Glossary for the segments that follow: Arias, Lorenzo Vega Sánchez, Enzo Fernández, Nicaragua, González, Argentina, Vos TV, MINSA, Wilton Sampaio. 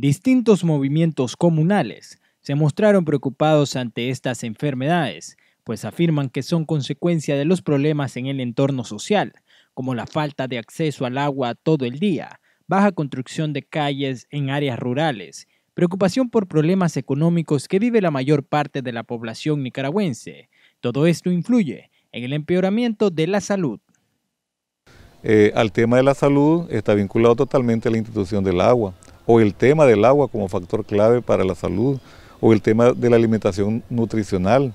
Distintos movimientos comunales se mostraron preocupados ante estas enfermedades, pues afirman que son consecuencia de los problemas en el entorno social, como la falta de acceso al agua todo el día, baja construcción de calles en áreas rurales, preocupación por problemas económicos que vive la mayor parte de la población nicaragüense. Todo esto influye en el empeoramiento de la salud. Al tema de la salud está vinculado totalmente a la institución del agua, o el tema del agua como factor clave para la salud, o el tema de la alimentación nutricional,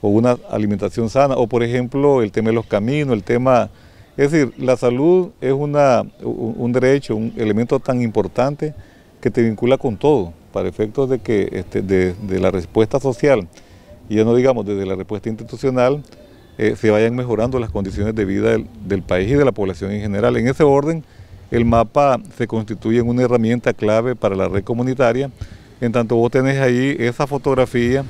o una alimentación sana, o por ejemplo el tema de los caminos, el tema... Es decir, la salud es un derecho, un elemento tan importante que te vincula con todo, para efectos de que de la respuesta social, y ya no digamos desde la respuesta institucional, se vayan mejorando las condiciones de vida del país y de la población en general. En ese orden, el mapa se constituye en una herramienta clave para la red comunitaria, en tanto vos tenés ahí esa fotografía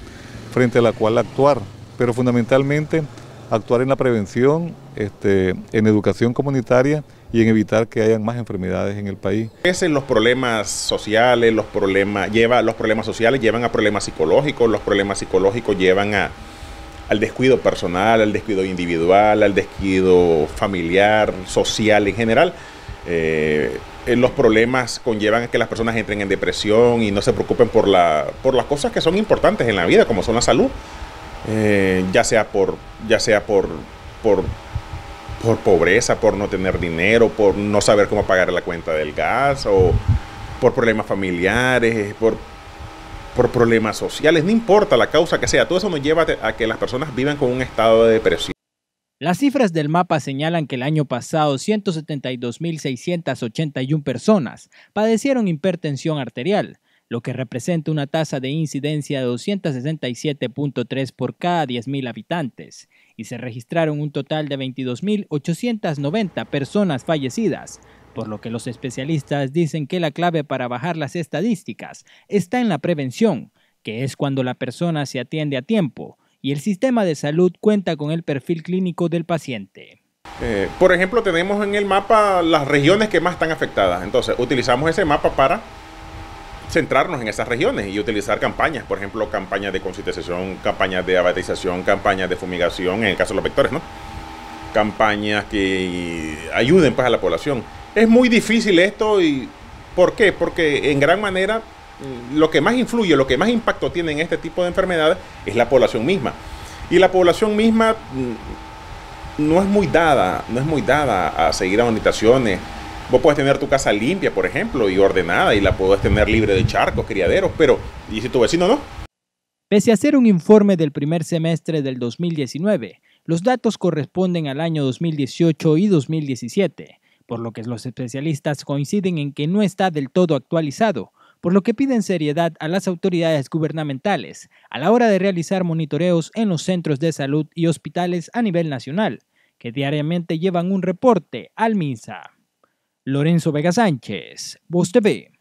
frente a la cual actuar, pero fundamentalmente actuar en la prevención, en educación comunitaria y en evitar que hayan más enfermedades en el país. Los problemas sociales, los problemas sociales llevan a problemas psicológicos, los problemas psicológicos llevan al descuido personal, al descuido individual, al descuido familiar, social en general. Los problemas conllevan a que las personas entren en depresión y no se preocupen por las cosas que son importantes en la vida, como son la salud. Ya sea por pobreza, por no tener dinero, por no saber cómo pagar la cuenta del gas, o por problemas familiares, por problemas sociales, no importa la causa que sea, todo eso nos lleva a que las personas vivan con un estado de depresión. Las cifras del mapa señalan que el año pasado 172.681 personas padecieron hipertensión arterial, lo que representa una tasa de incidencia de 267.3 por cada 10.000 habitantes, y se registraron un total de 22.890 personas fallecidas, por lo que los especialistas dicen que la clave para bajar las estadísticas está en la prevención, que es cuando la persona se atiende a tiempo y el sistema de salud cuenta con el perfil clínico del paciente. Por ejemplo, tenemos en el mapa las regiones que más están afectadas, entonces utilizamos ese mapa para centrarnos en esas regiones y utilizar campañas, por ejemplo, campañas de concientización, campañas de abatización, campañas de fumigación, en el caso de los vectores, ¿no? Campañas que ayuden pues a la población. Es muy difícil esto, y ¿por qué? Porque en gran manera lo que más influye, lo que más impacto tiene en este tipo de enfermedades es la población misma. Y la población misma no es muy dada a seguir las orientaciones. Vos podés tener tu casa limpia, por ejemplo, y ordenada, y la podés tener libre de charcos, criaderos, pero ¿y si tu vecino no? Pese a ser un informe del primer semestre del 2019, los datos corresponden al año 2018 y 2017, por lo que los especialistas coinciden en que no está del todo actualizado, por lo que piden seriedad a las autoridades gubernamentales a la hora de realizar monitoreos en los centros de salud y hospitales a nivel nacional, que diariamente llevan un reporte al MINSA. Lorenzo Vega Sánchez, Vos TV.